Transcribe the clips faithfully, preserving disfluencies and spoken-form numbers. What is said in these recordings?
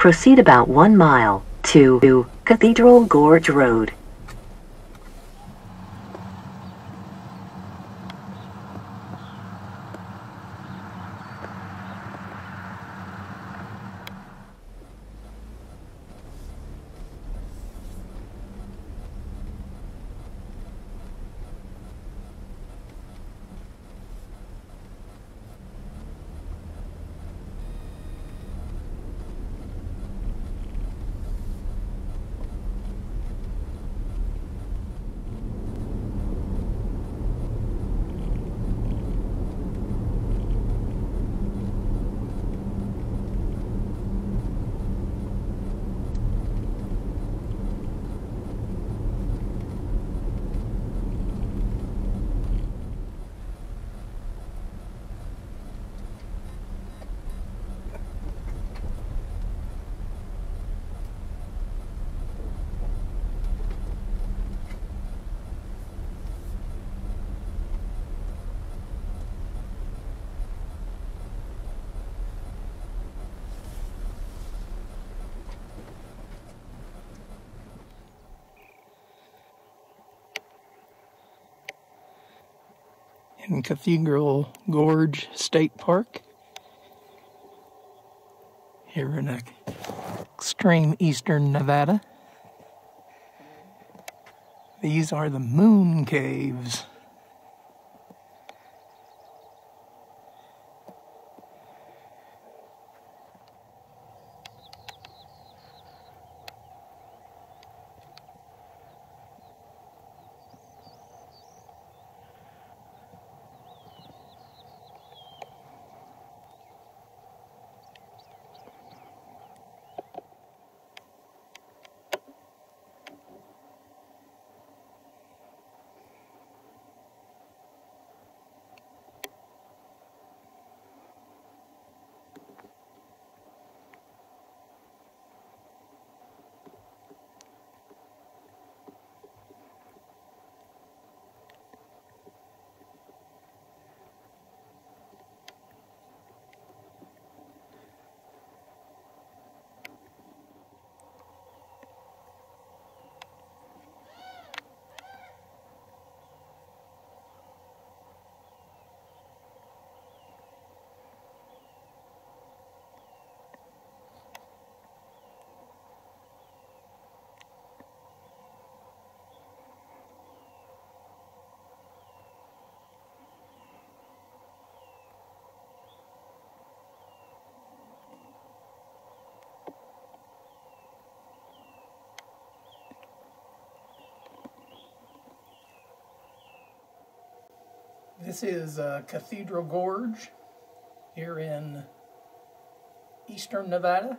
Proceed about one mile to Cathedral Gorge Road. In Cathedral Gorge State Park, here in extreme eastern Nevada. These are the moon caves. This is uh, Cathedral Gorge here in eastern Nevada.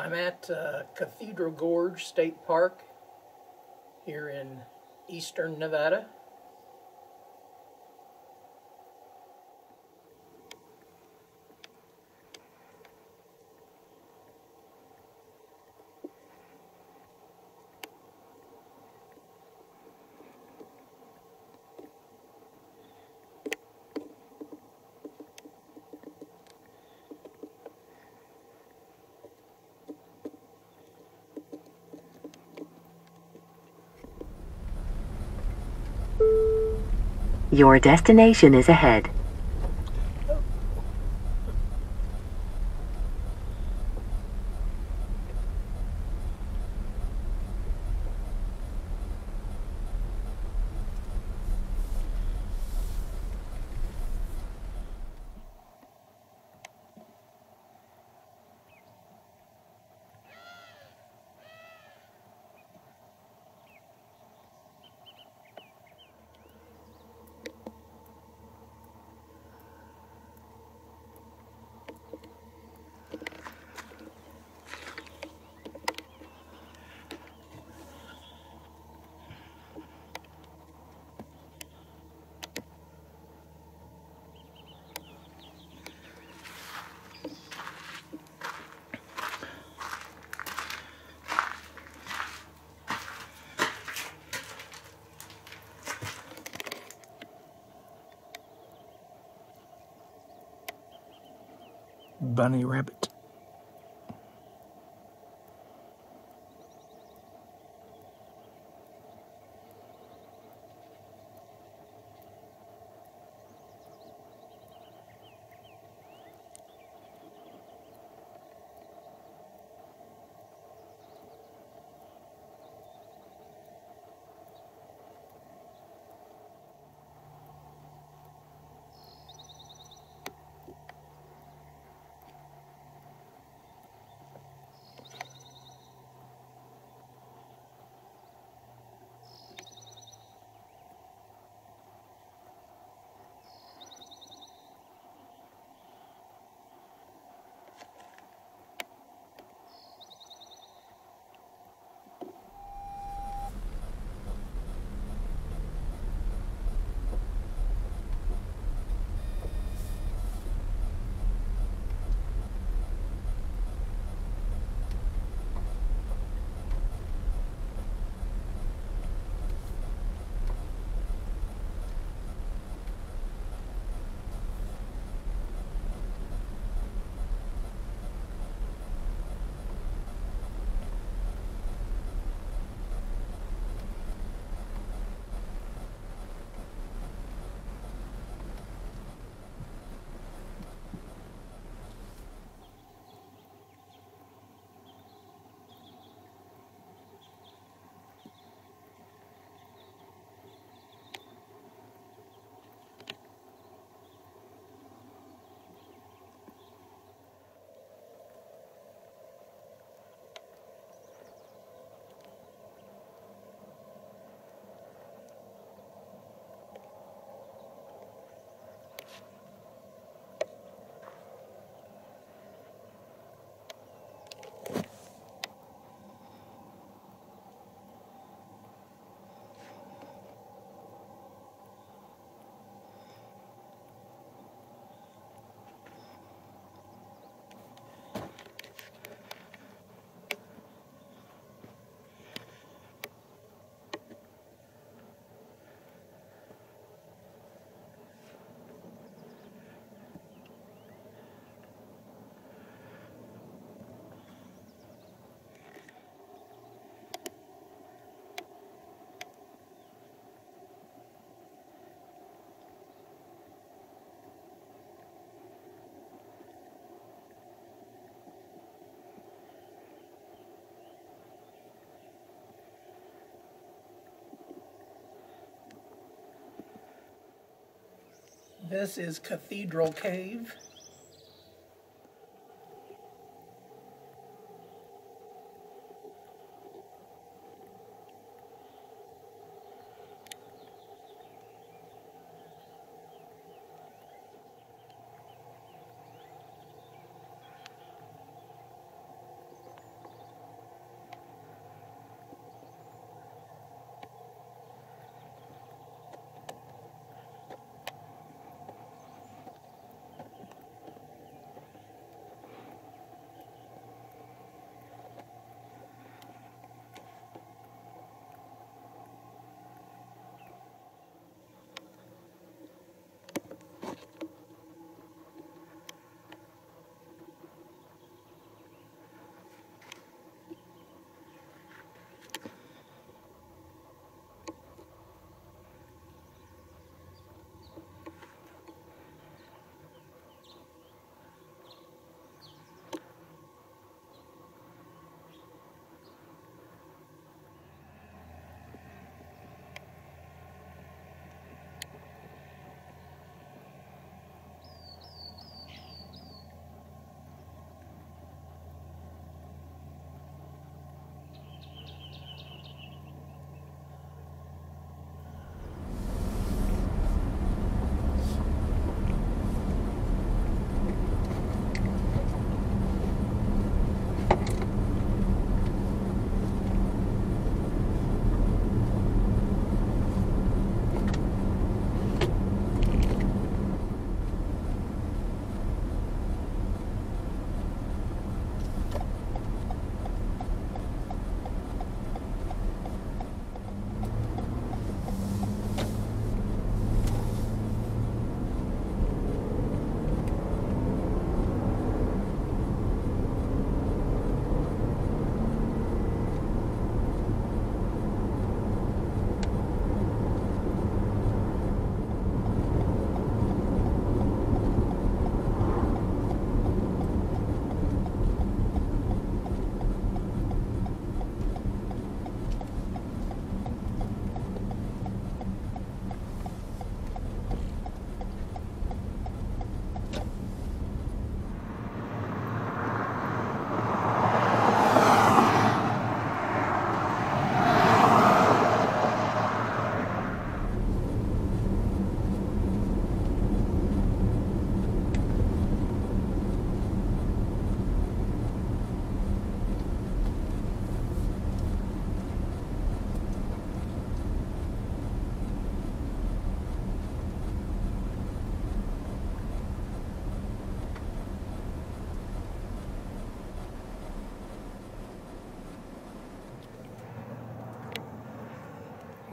I'm at uh, Cathedral Gorge State Park here in eastern Nevada. Your destination is ahead. Bunny rabbit. This is Cathedral Cave.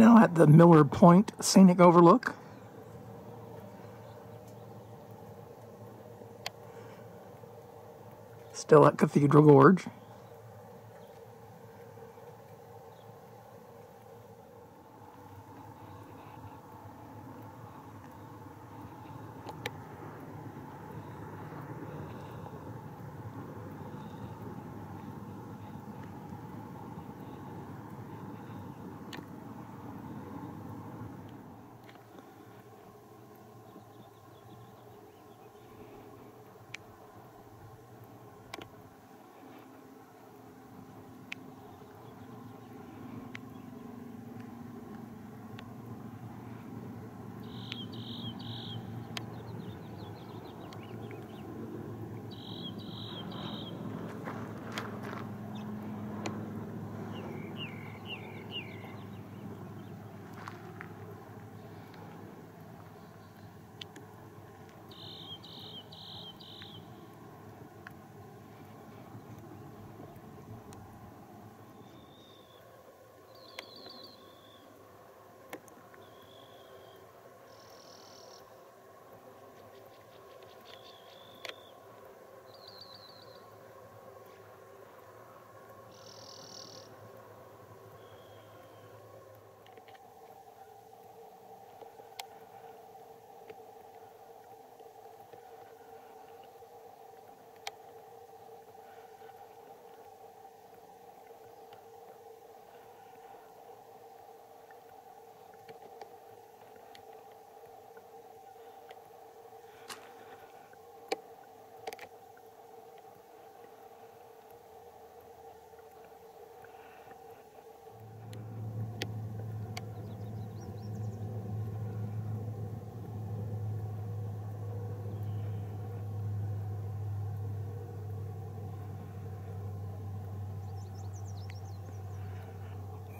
now at the Miller Point Scenic Overlook. Still at Cathedral Gorge.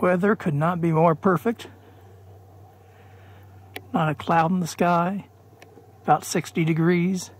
Weather could not be more perfect. Not a cloud in the sky, about sixty degrees.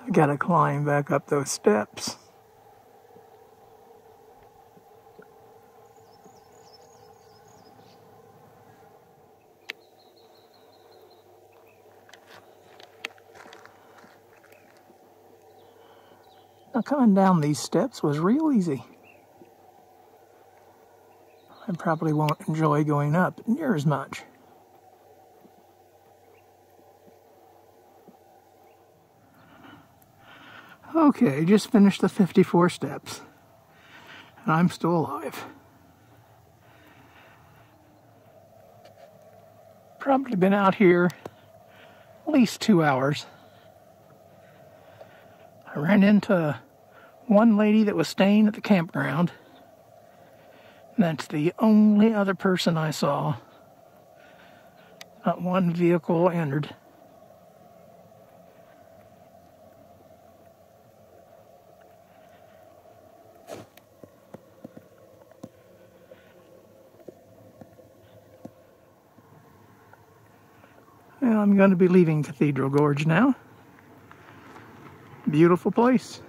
I gotta climb back up those steps. Now coming down these steps was real easy. I probably won't enjoy going up near as much. Okay, just finished the fifty-four steps, and I'm still alive. Probably been out here at least two hours. I ran into one lady that was staying at the campground, and that's the only other person I saw. Not one vehicle entered. I'm going to be leaving Cathedral Gorge now. Beautiful place.